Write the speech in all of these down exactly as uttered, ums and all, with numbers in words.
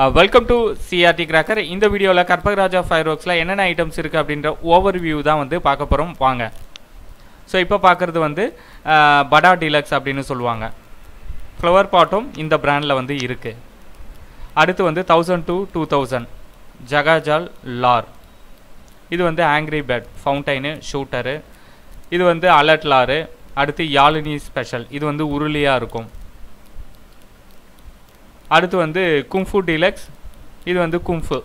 Uh, welcome to C R T Cracker. In the video, la Karpagaraja fireworks la enna items irukku abindra overview da vandu paakaporam vaanga. So ipo paakuradhu vandu uh, Bada Deluxe abdinu solluvaanga. Flower Pot um in the brand la vandu irukku. Aduthu vandu one thousand to two thousand Jagajal Lore. Idu vandu Angry Bed, Fountain, Shooter. Idu vandu Alert Lore, aduthu Yalini Special. Idu vandu Uruliya irukum. அடுத்து வந்து Kung Fu Deluxe இது வந்து Kung Fu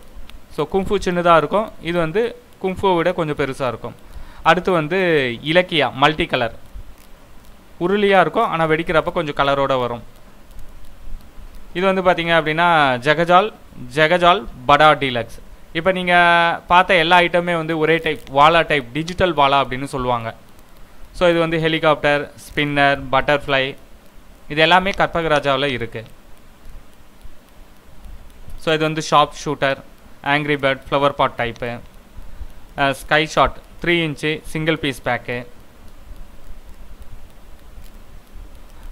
so Kung Fu சின்னதா இருக்கும் இது வந்து Kung Fu விட கொஞ்சம் பெருசா இருக்கும் அடுத்து வந்து இலக்கியா மல்டி கலர் உருளியா இருக்கும் ஆனா வெடிக்கிறப்ப கொஞ்சம் கலரோட வரும் இது வந்து பாத்தீங்க அப்படினா ஜகஜால் ஜகஜால் Bada Deluxe இப்போ நீங்க பார்த்த எல்லா ஐட்டமே வந்து ஒரே டைப் வாலா டைப் டிஜிட்டல் வாலா அப்படினு சொல்வாங்க சோ இது வந்து ஹெலிகாப்டர் ஸ்பின்னர் பட்டர்ஃப்ளை இது எல்லாமே கற்பகராஜாவுல இருக்கு So, this is the sharp shooter, angry bird, flower pot type, uh, sky shot, three inch single piece pack.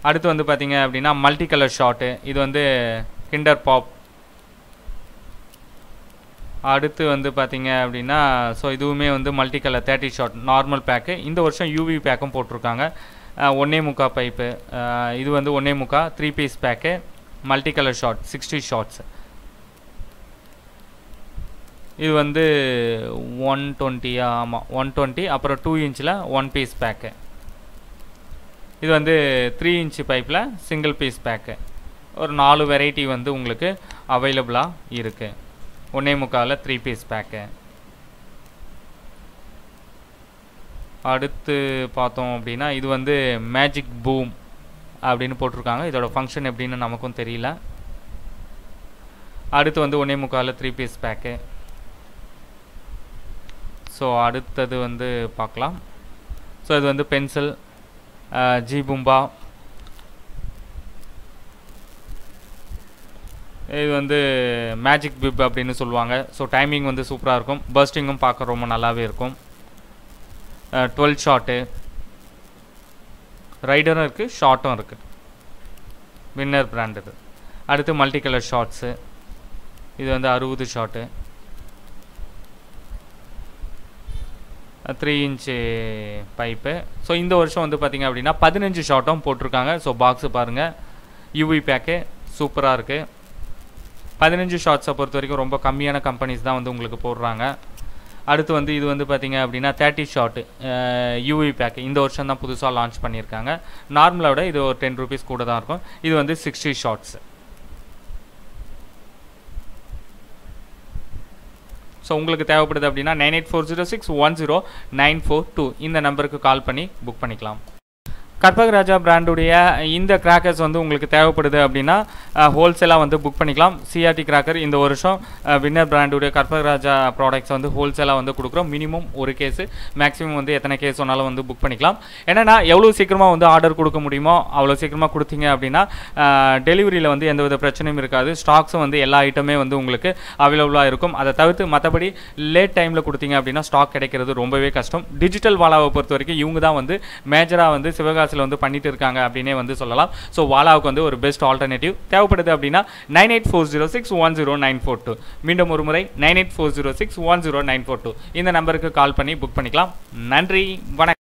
அடுத்து வந்து பாத்தீங்க அப்படினா மல்டி கலர் ஷாட் இது வந்து கிண்டர் பாப் அடுத்து வந்து பாத்தீங்க அப்படினா சோ இதுவுமே வந்து multi colour thirty shot normal pack இந்த வருஷம் U V பேக்கும் போட்டுருக்காங்க one and a half pipe இது வந்து one and a half three piece pack multi colour shot sixty shots இது வந்து one twenty ஆமா one twenty அப்புறம் two inchல one piece pack இது வந்து three inch பைப்ல single piece pack ஒரு நாலு variety வந்து உங்களுக்கு அவேilable-ஆ இருக்கு one and a half three piece pack அடுத்து பார்த்தோம் அப்படினா இது வந்து magic boom அப்படினு போட்டுருக்காங்க இதோட ஃபங்க்ஷன் எப்படின்னு நமக்கும் தெரியல அடுத்து வந்து one and a half three piece pack So, அடுத்தது வந்து பார்க்கலாம் சோ இது வந்து பென்சில் ஜி பூம்பா இது வந்து மேஜிக் பிப் அப்படினு சொல்வாங்க சோ டைமிங் வந்து சூப்பரா இருக்கும் பர்ஸ்டிங்கும் பார்க்க ரொம்ப நல்லாவே இருக்கும் twelve ஷாட் ரைடரும் இருக்கு ஷாட்டும் இருக்கு வின்னர் பிராண்ட் இது அடுத்து மல்டி கலர் ஷாட்ஸ் இது வந்து sixty shot three inch pipe so இந்த வருஷம் வந்து பாத்தீங்க அப்படினா fifteen ஷாட்டும் போட்டுருக்காங்க சோ பாக்ஸ் பாருங்க U V pack சூப்பரா இருக்கு fifteen ஷாட்ஸ் பொறுத்த வரைக்கும் ரொம்ப கம்மியான கம்பெனிஸ் தான் வந்து உங்களுக்கு போடுறாங்க அடுத்து வந்து இது வந்து பாத்தீங்க அப்படினா thirty shot U V pack இந்த வருஷம் தான் புதுசா லான்ச் பண்ணிருக்காங்க நார்மலா விட இது ஒரு ten rupees கூட தான் இருக்கும் இது வந்து sixty ஷாட்ஸ் So, உங்களுக்கு தேவைப்படுது அப்படினா nine eight four zero six one zero nine four two இந்த நம்பருக்கு கால் பண்ணி புக் பண்ணிக்கலாம் கற்பகராஜா பிராண்ட் உடைய இந்த கிராக்கர்ஸ் வந்து உங்களுக்கு தேவைப்படுது அப்படினா ஹோல்சேலா வந்து புக் பண்ணிக்கலாம் C R T கிராக்கர் இந்த வருஷம் வின்னர் பிராண்ட் உடைய கற்பகராஜா ப்ராடக்ட்ஸ் வந்து ஹோல்சேலா வந்து குடுக்குறோம் மினிமம் ஒரு கேஸ் மேக்ஸिमम வந்து எத்தனை கேஸ் சொன்னாலும் வந்து புக் பண்ணிக்கலாம் ஏன்னா எவ்வளவு சீக்கிரமா வந்து ஆர்டர் கொடுக்க முடியுமோ அவ்வளவு சீக்கிரமா கொடுத்தீங்க அப்படினா டெலிவரியில வந்து எந்தவித பிரச்சனையும் இருக்காது ஸ்டாக்ஸ் வந்து எல்லா ஐட்டமே வந்து உங்களுக்கு அவேலபிளா இருக்கும் அத தவிர்த்து மத்தபடி லேட் டைம்ல கொடுத்தீங்க அப்படினா ஸ்டாக் கிடைக்கிறது ரொம்பவே கஷ்டம் டிஜிட்டல் வாலாவை பொறுத்த வரைக்கும் இவங்க தான் வந்து மேஜரா வந்து சிவகாசி வந்து பண்ணிட்டு இருக்காங்க அப்படினே வந்து சொல்லலாம் சோ வாலாவுக்கு வந்து ஒரு பெஸ்ட் ஆல்டர்னேட்டிவ் தேவைப்படுது அப்படினா nine eight four zero six one zero nine four two மீண்டும் ஒரு முறை nine eight four zero six one zero nine four two இந்த நம்பருக்கு கால் பண்ணி புக் பண்ணிக்கலாம் நன்றி வணக்கம்